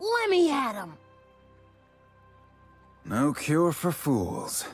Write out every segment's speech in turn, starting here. Let me at him! No cure for fools.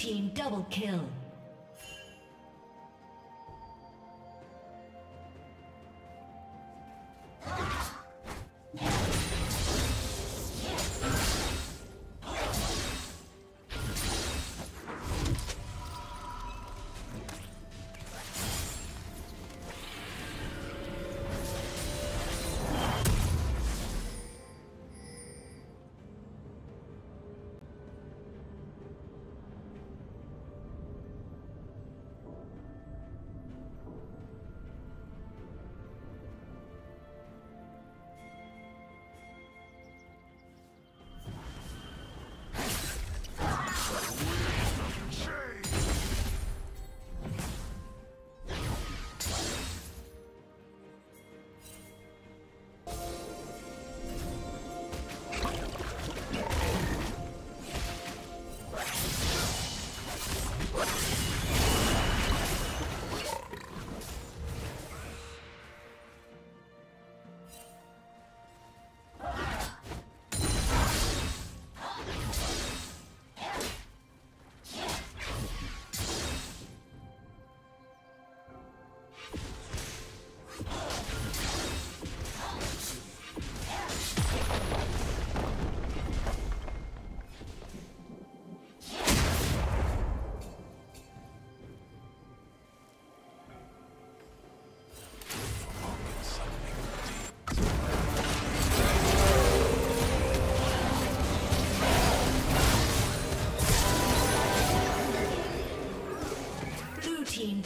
team double kill.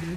Blue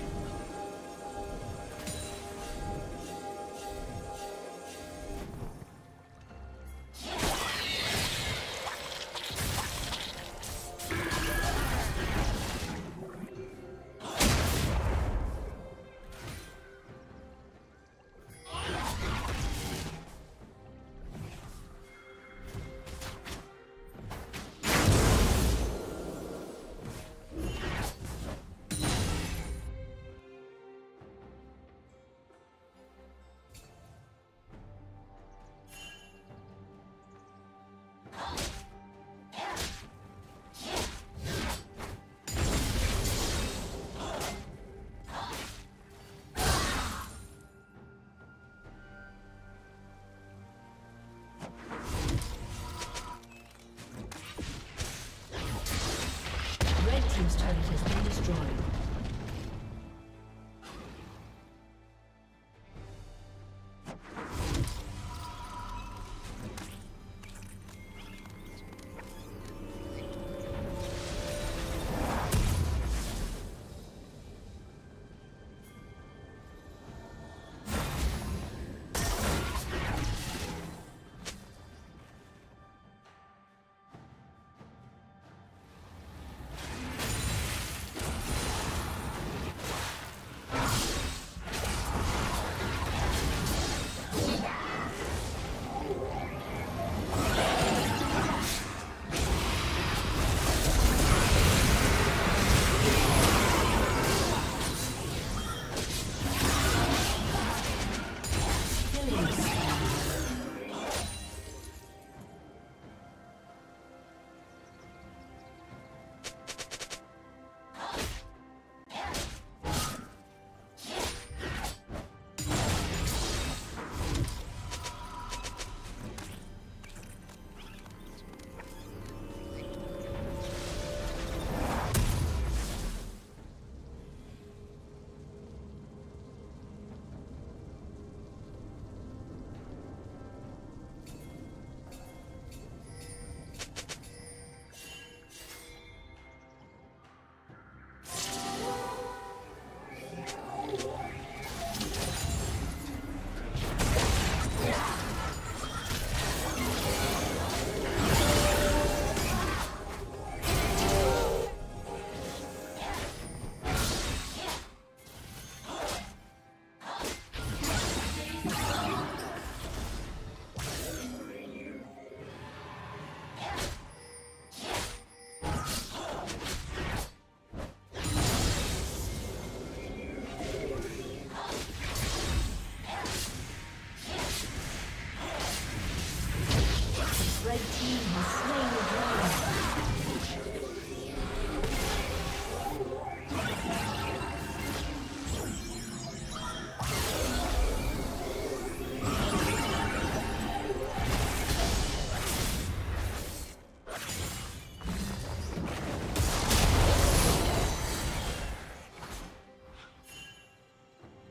team's turret has been destroyed.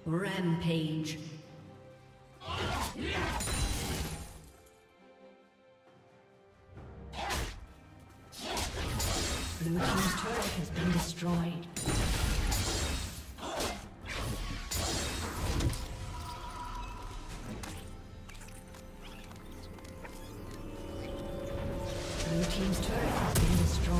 Rampage. Blue team's turret has been destroyed. Blue team's turret has been destroyed.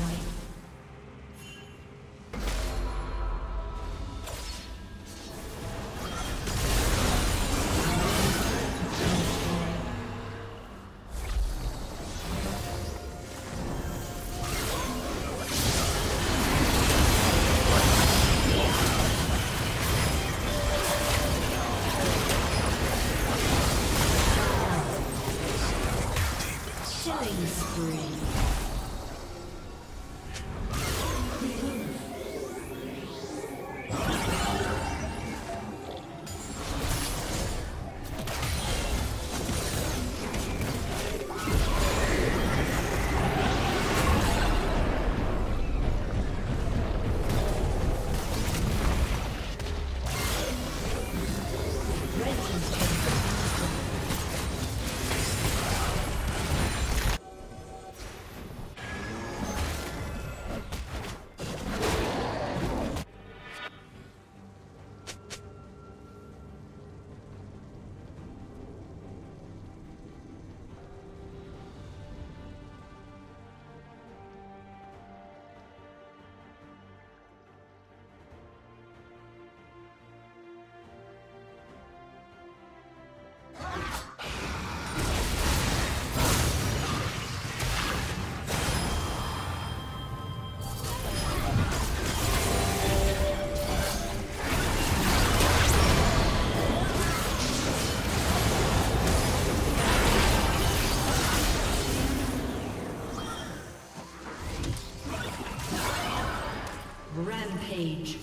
Rampage.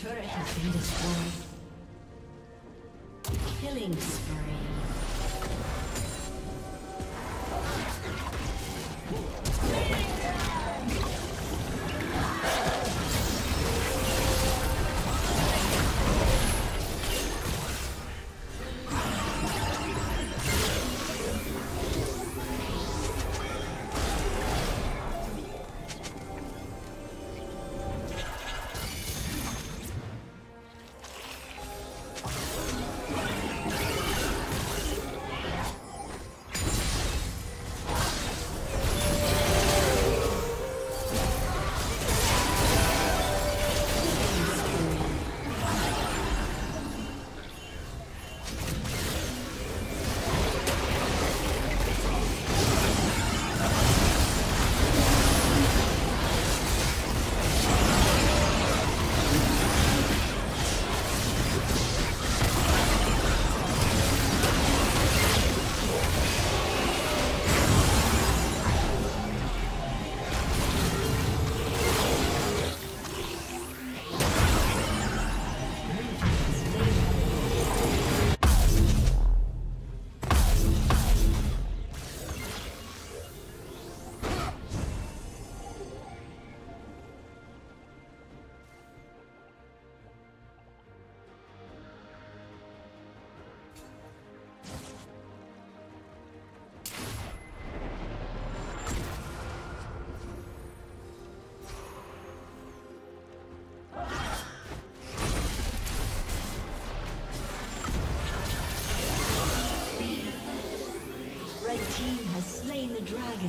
turret has been destroyed. Killing spree. Dragon.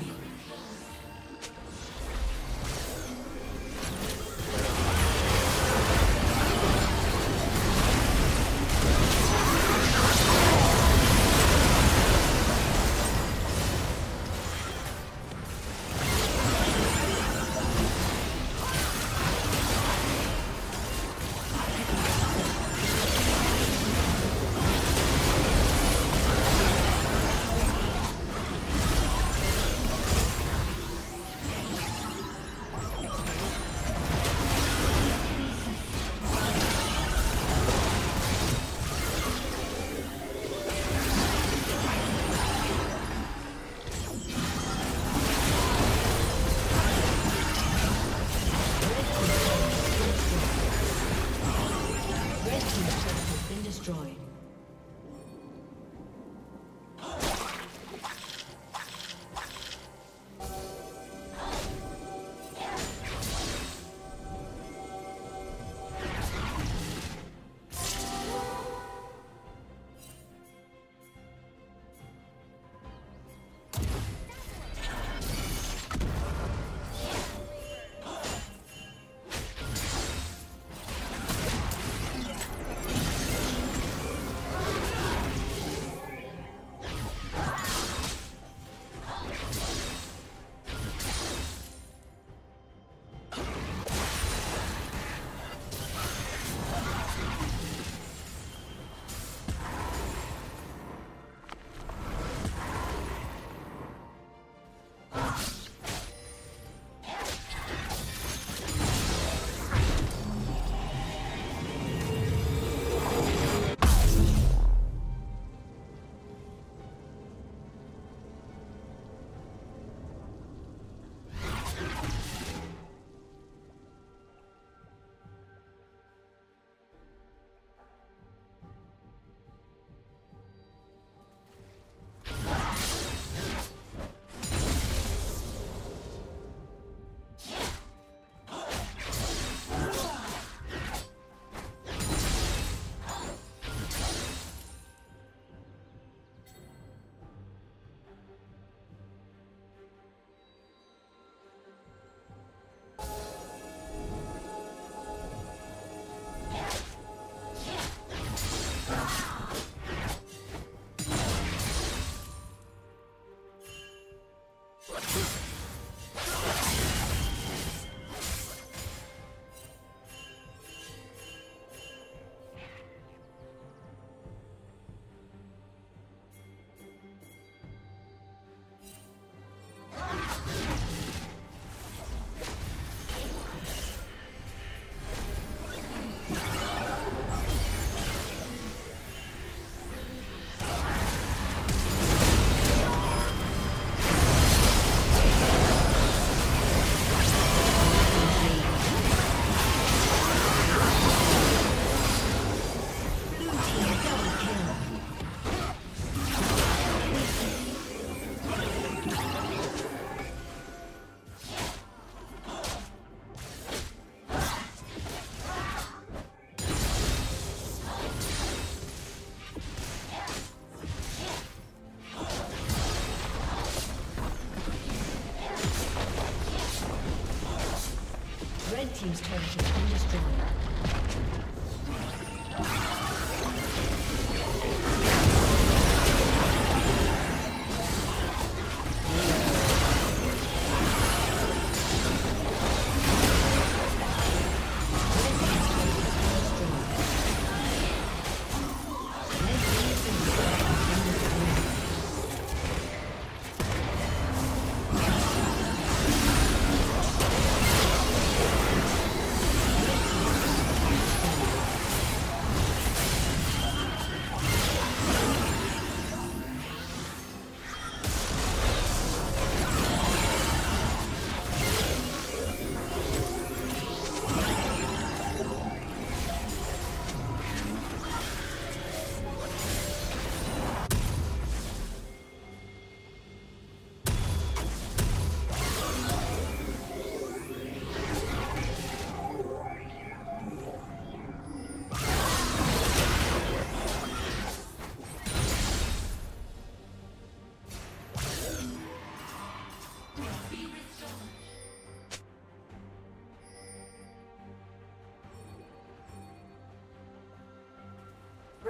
team's turret has been destroyed.